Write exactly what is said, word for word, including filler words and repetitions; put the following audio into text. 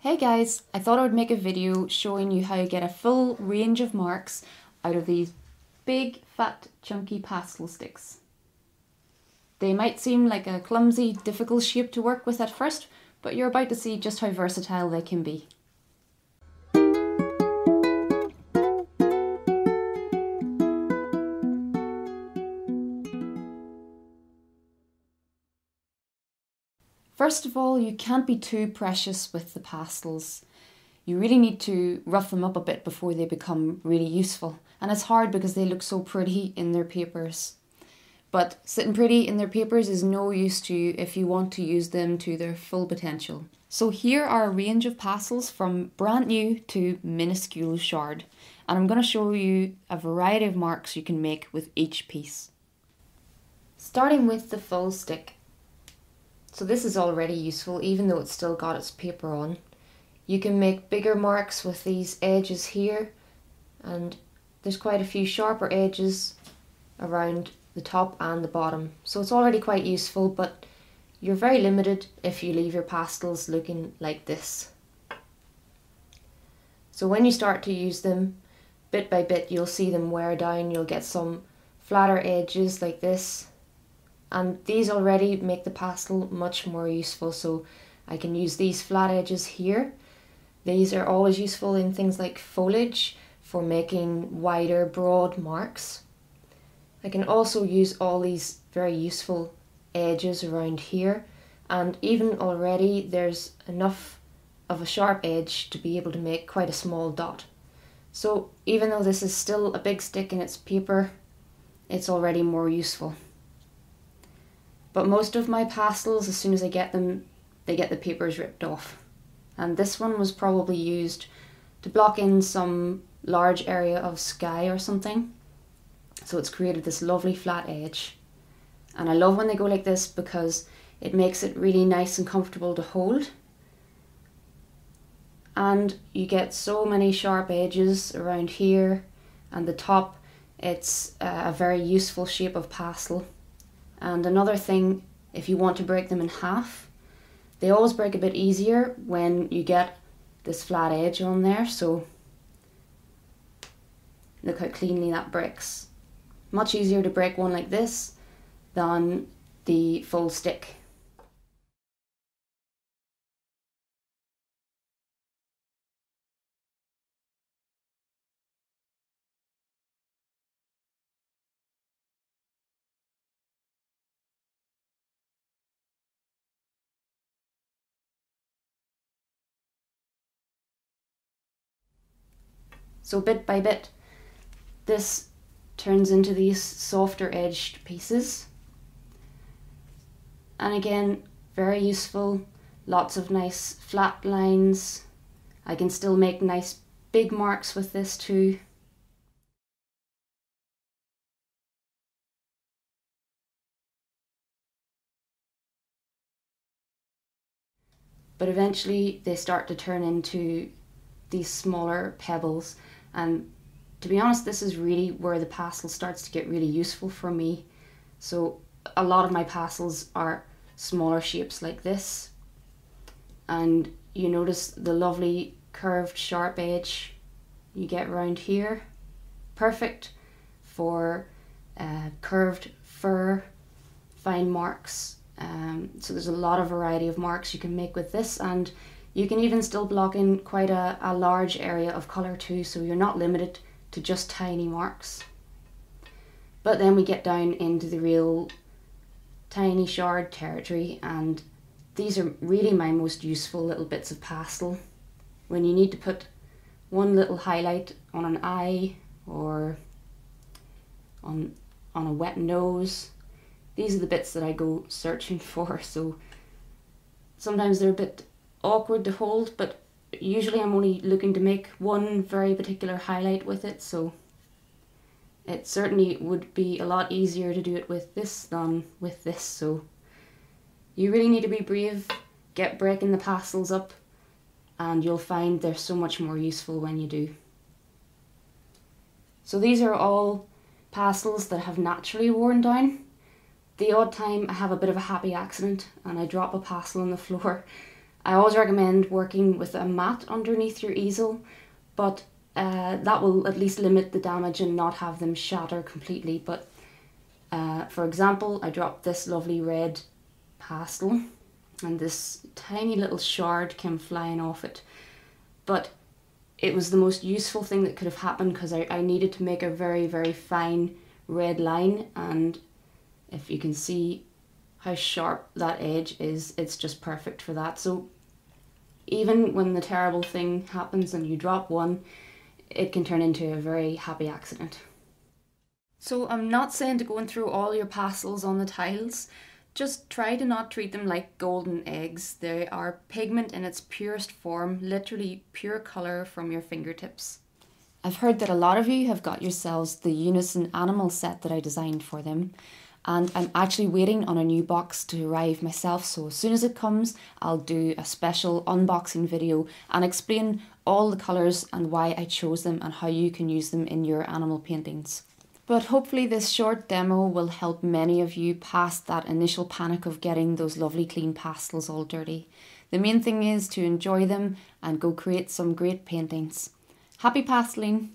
Hey guys, I thought I would make a video showing you how you get a full range of marks out of these big, fat, chunky pastel sticks. They might seem like a clumsy, difficult shape to work with at first, but you're about to see just how versatile they can be. First of all, you can't be too precious with the pastels. You really need to rough them up a bit before they become really useful. And it's hard because they look so pretty in their papers. But sitting pretty in their papers is no use to you if you want to use them to their full potential. So here are a range of pastels from brand new to minuscule shard. And I'm going to show you a variety of marks you can make with each piece. Starting with the full stick. So this is already useful, even though it's still got its paper on. You can make bigger marks with these edges here, and there's quite a few sharper edges around the top and the bottom. So it's already quite useful, but you're very limited if you leave your pastels looking like this. So when you start to use them, bit by bit, you'll see them wear down. You'll get some flatter edges like this. And these already make the pastel much more useful, so I can use these flat edges here. These are always useful in things like foliage for making wider, broad marks. I can also use all these very useful edges around here, and even already there's enough of a sharp edge to be able to make quite a small dot. So even though this is still a big stick in its paper, it's already more useful. But most of my pastels, as soon as I get them, they get the papers ripped off. And this one was probably used to block in some large area of sky or something. So it's created this lovely flat edge. And I love when they go like this because it makes it really nice and comfortable to hold. And you get so many sharp edges around here and the top. It's a very useful shape of pastel. And another thing, if you want to break them in half, they always break a bit easier when you get this flat edge on there, so look how cleanly that breaks. Much easier to break one like this than the full stick. So bit by bit, this turns into these softer edged pieces. And again, very useful, lots of nice flat lines. I can still make nice big marks with this too. But eventually they start to turn into these smaller pebbles. And to be honest, this is really where the pastel starts to get really useful for me. So a lot of my pastels are smaller shapes like this. And you notice the lovely curved sharp edge you get around here. Perfect for uh, curved fur, fine marks. Um, so there's a lot of variety of marks you can make with this, and you can even still block in quite a, a large area of colour too, so you're not limited to just tiny marks. But then we get down into the real tiny shard territory, and these are really my most useful little bits of pastel. When you need to put one little highlight on an eye or on, on a wet nose, these are the bits that I go searching for, so sometimes they're a bit awkward to hold, but usually I'm only looking to make one very particular highlight with it, so it certainly would be a lot easier to do it with this than with this. So you really need to be brave, get breaking the pastels up, and you'll find they're so much more useful when you do. So these are all pastels that have naturally worn down. The odd time I have a bit of a happy accident and I drop a pastel on the floor, I always recommend working with a mat underneath your easel, but uh, that will at least limit the damage and not have them shatter completely. But uh, for example, I dropped this lovely red pastel and this tiny little shard came flying off it, but it was the most useful thing that could have happened because I, I needed to make a very very fine red line, and if you can see how sharp that edge is, it's just perfect for that. So even when the terrible thing happens and you drop one, it can turn into a very happy accident. So I'm not saying to go and throw all your pastels on the tiles, just try to not treat them like golden eggs. They are pigment in its purest form, literally pure colour from your fingertips. I've heard that a lot of you have got yourselves the Unison animal set that I designed for them, and I'm actually waiting on a new box to arrive myself, so as soon as it comes I'll do a special unboxing video and explain all the colours and why I chose them and how you can use them in your animal paintings. But hopefully this short demo will help many of you past that initial panic of getting those lovely clean pastels all dirty. The main thing is to enjoy them and go create some great paintings. Happy pasteling!